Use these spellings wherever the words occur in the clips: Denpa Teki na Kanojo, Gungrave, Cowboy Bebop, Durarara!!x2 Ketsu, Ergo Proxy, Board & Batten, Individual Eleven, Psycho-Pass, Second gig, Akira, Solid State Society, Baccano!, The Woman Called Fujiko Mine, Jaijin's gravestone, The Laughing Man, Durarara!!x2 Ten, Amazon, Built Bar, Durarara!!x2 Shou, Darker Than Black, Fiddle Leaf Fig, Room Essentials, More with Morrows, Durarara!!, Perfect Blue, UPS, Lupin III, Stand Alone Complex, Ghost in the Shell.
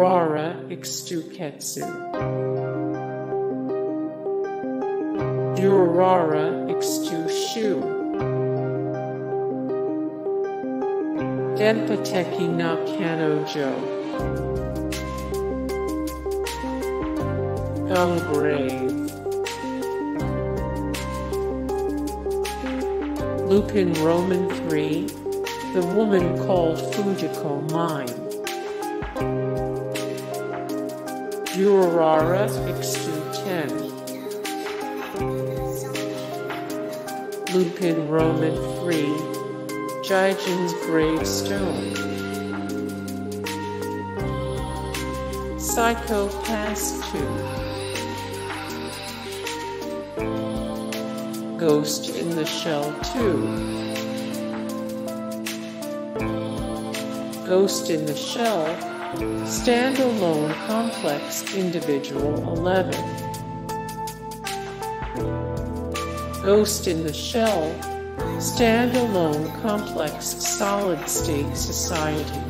Durarara!!x2 Ketsu. Durarara!!x2 Shou. Denpa Teki na Kanojo. Gungrave. Lupin Roman 3, The Woman Called Fujiko Mine. Durarara!!x2 10. Lupin Roman 3, Jaijin's Gravestone. Psycho-Pass 2. Ghost in the Shell 2. Ghost in the Shell. Stand Alone Complex, Individual 11. Ghost in the Shell, Stand Alone Complex, Solid State Society.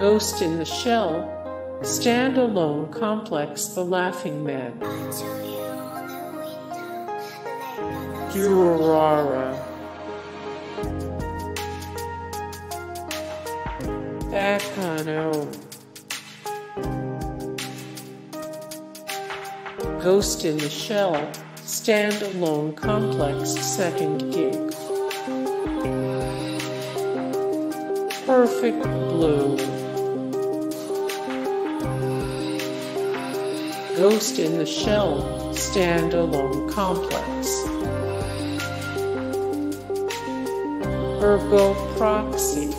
Ghost in the Shell, Stand Alone Complex, The Laughing Man. Durarara!!! Baccano. Ghost in the Shell, Stand Alone Complex, Second Gig. Perfect Blue. Ghost in the Shell, Stand Alone Complex. Ergo Proxy.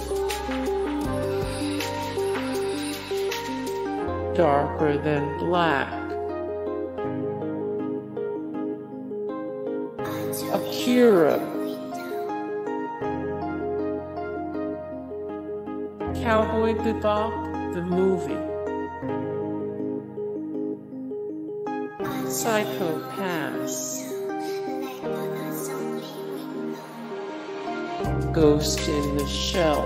Darker Than Black. Akira. Cowboy Bebop, the movie. Psycho-Pass. Ghost in the Shell.